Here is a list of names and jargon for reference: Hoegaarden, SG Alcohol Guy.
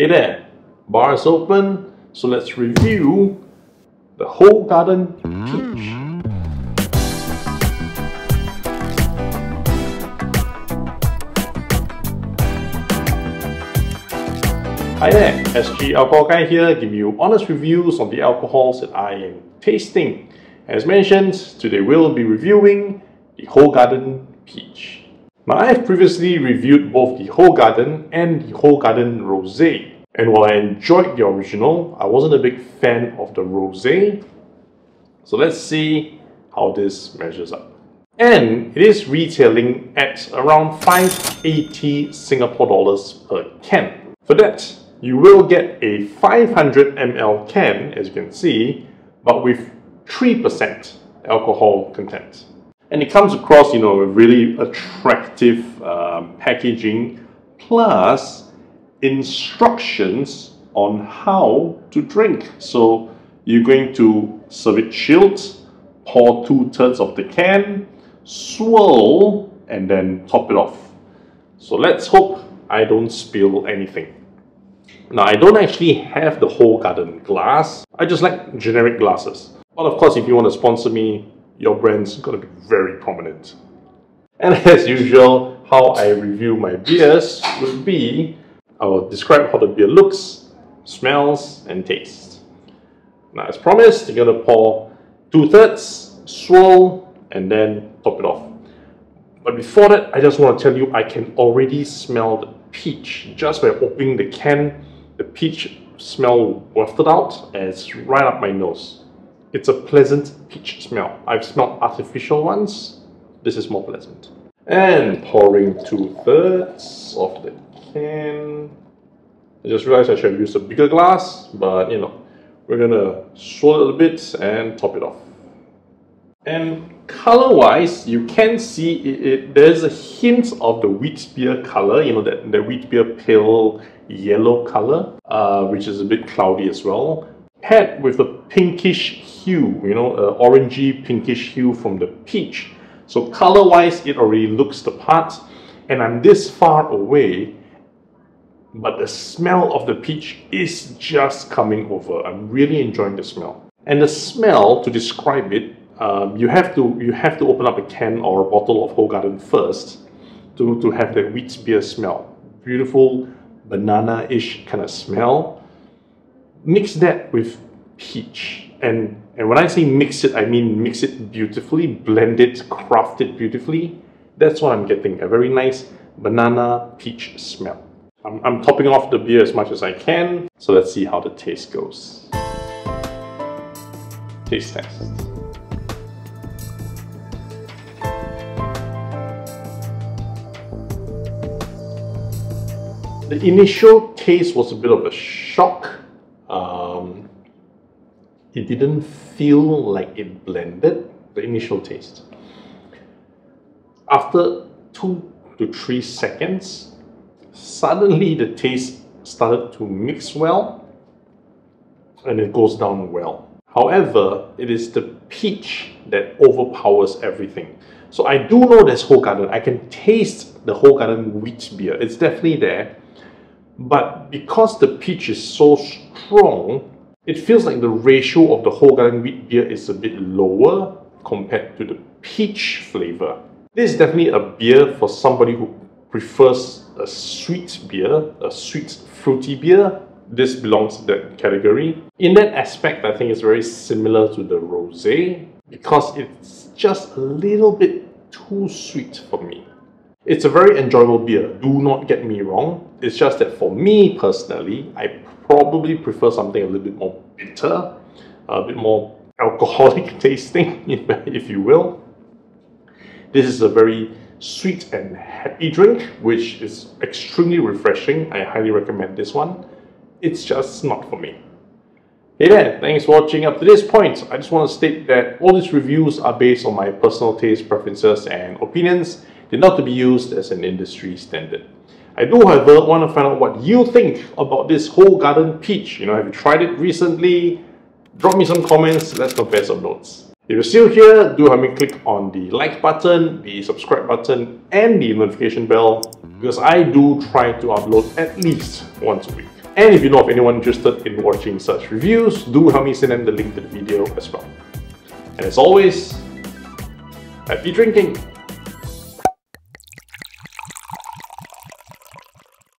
Hey there, bar is open, so let's review the Hoegaarden peach. Hi there, SG Alcohol Guy here, giving you honest reviews on the alcohols that I am tasting. As mentioned, today we'll be reviewing the Hoegaarden Peach. Now, I have previously reviewed both the Hoegaarden and the Hoegaarden Rosé. And while I enjoyed the original, I wasn't a big fan of the Rosé. So let's see how this measures up. And it is retailing at around 580 Singapore dollars per can. For that, you will get a 500 ml can, as you can see, but with 3% alcohol content. And it comes across, with really attractive packaging, plus instructions on how to drink. So you're going to serve it chilled, pour 2/3 of the can, swirl, and then top it off. So let's hope I don't spill anything. Now, I don't actually have the Hoegaarden glass. I just like generic glasses. But of course, if you want to sponsor me, your brand's got to be very prominent. And as usual, how I review my beers would be, I will describe how the beer looks, smells, and tastes. Now, as promised, you're going to pour 2/3, swirl, and then top it off. But before that, I just want to tell you, I can already smell the peach. Just by opening the can, the peach smell wafted out, and it's right up my nose. It's a pleasant peach smell. I've smelled artificial ones. This is more pleasant. And pouring 2/3 of the can. I just realized I should have used a bigger glass, but we're gonna swirl a little bit and top it off. And color-wise, you can see there's a hint of the wheat beer color, that wheat beer pale yellow color, which is a bit cloudy as well. Paired with a pinkish hue, orangey pinkish hue from the peach. So color-wise, it already looks the part, and I'm this far away, but the smell of the peach is just coming over. I'm really enjoying the smell. And the smell, to describe it, you have to open up a can or a bottle of Hoegaarden first to have the wheat beer smell. Beautiful banana-ish kind of smell. Mix that with peach, and when I say mix it, I mean mix it beautifully, blend it, craft it beautifully. That's what I'm getting, a very nice banana peach smell. I'm topping off the beer as much as I can, so let's see how the taste goes. Taste test. The initial taste was a bit of a shock. It didn't feel like it blended, the initial taste. After 2 to 3 seconds, suddenly the taste started to mix well, and it goes down well. However, it is the peach that overpowers everything. So I do know there's Hoegaarden. I can taste the Hoegaarden wheat beer. It's definitely there. But because the peach is so strong, it feels like the ratio of the Hoegaarden wheat beer is a bit lower compared to the peach flavor. This is definitely a beer for somebody who prefers a sweet beer, a sweet fruity beer. This belongs to that category. In that aspect, I think it's very similar to the rosé because it's just a little bit too sweet for me. It's a very enjoyable beer, do not get me wrong. It's just that for me personally, I probably prefer something a little bit more bitter, a bit more alcoholic tasting, if you will. This is a very sweet and happy drink, which is extremely refreshing. I highly recommend this one. It's just not for me. Hey there, thanks for watching up to this point. I just want to state that all these reviews are based on my personal taste, preferences, and opinions. They're not to be used as an industry standard. I do, however, want to find out what you think about this Hoegaarden Peach. Have you tried it recently? Drop me some comments. Let's compare some notes. If you're still here, do help me click on the like button, the subscribe button, and the notification bell, because I do try to upload at least once a week. And if you know of anyone interested in watching such reviews, do help me send them the link to the video as well. And as always, happy drinking!